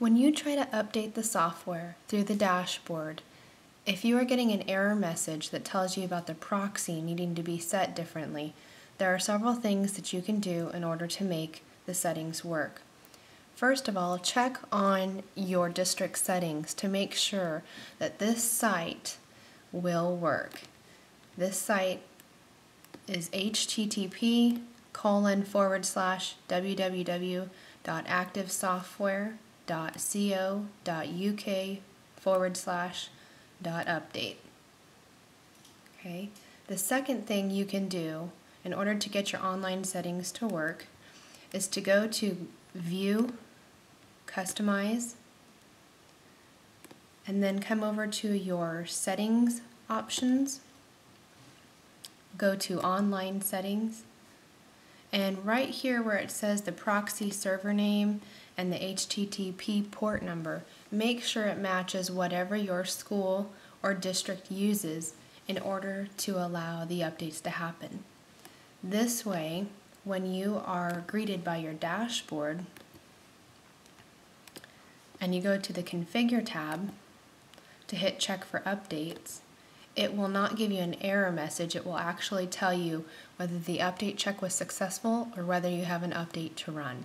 When you try to update the software through the dashboard, if you are getting an error message that tells you about the proxy needing to be set differently, there are several things that you can do in order to make the settings work. First of all, check on your district settings to make sure that this site will work. This site is http://www.activesoftware.co.uk/.update. Okay. The second thing you can do in order to get your online settings to work is to go to View, Customize, and then come over to your Settings options, go to Online Settings, and right here where it says the proxy server name and the HTTP port number, make sure it matches whatever your school or district uses in order to allow the updates to happen. This way, when you are greeted by your dashboard and you go to the Configure tab to hit Check for Updates, it will not give you an error message. It will actually tell you whether the update check was successful or whether you have an update to run.